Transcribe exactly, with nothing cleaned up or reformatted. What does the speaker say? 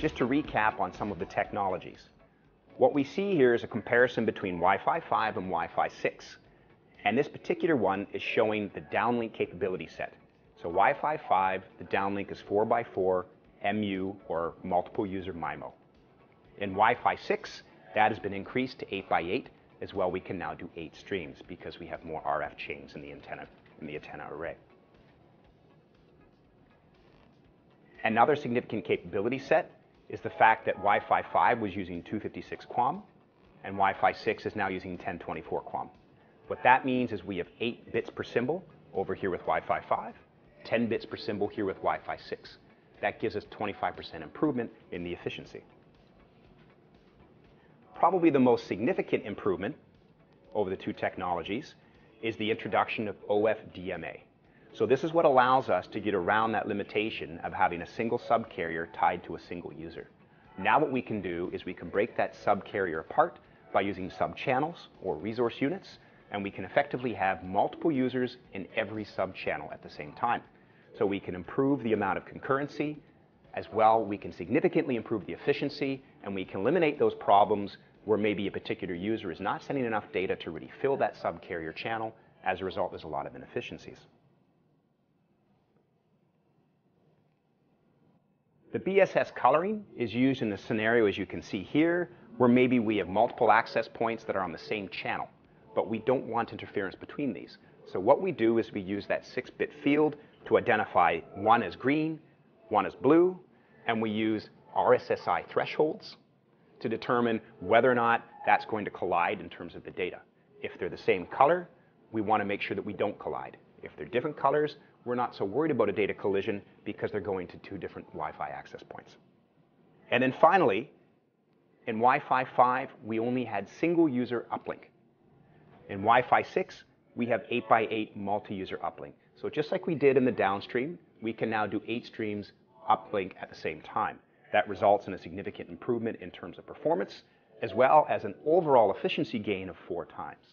Just to recap on some of the technologies. What we see here is a comparison between Wi-Fi five and Wi-Fi six. And this particular one is showing the downlink capability set. So Wi-Fi five, the downlink is four by four, M U or multiple user MIMO. In Wi-Fi six, that has been increased to eight by eight. As well, we can now do eight streams because we have more R F chains in the antenna, in the antenna array. Another significant capability set is the fact that Wi-Fi five was using two fifty-six QAM and Wi-Fi six is now using ten twenty-four QAM. What that means is we have eight bits per symbol over here with Wi-Fi five, ten bits per symbol here with Wi-Fi six. That gives us twenty-five percent improvement in the efficiency. Probably the most significant improvement over the two technologies is the introduction of O F D M A. So this is what allows us to get around that limitation of having a single subcarrier tied to a single user. Now what we can do is we can break that subcarrier apart by using subchannels or resource units, and we can effectively have multiple users in every subchannel at the same time. So we can improve the amount of concurrency, as well we can significantly improve the efficiency, and we can eliminate those problems where maybe a particular user is not sending enough data to really fill that subcarrier channel. As a result, there's a lot of inefficiencies. The B S S coloring is used in a scenario, as you can see here, where maybe we have multiple access points that are on the same channel, but we don't want interference between these. So what we do is we use that six-bit field to identify one as green, one is blue, and we use R S S I thresholds to determine whether or not that's going to collide in terms of the data. If they're the same color, we want to make sure that we don't collide. If they're different colors, we're not so worried about a data collision because they're going to two different Wi-Fi access points. And then finally, in Wi-Fi five, we only had single user uplink. In Wi-Fi six, we have eight by eight multi-user uplink. So just like we did in the downstream, we can now do eight streams uplink at the same time. That results in a significant improvement in terms of performance, as well as an overall efficiency gain of four times.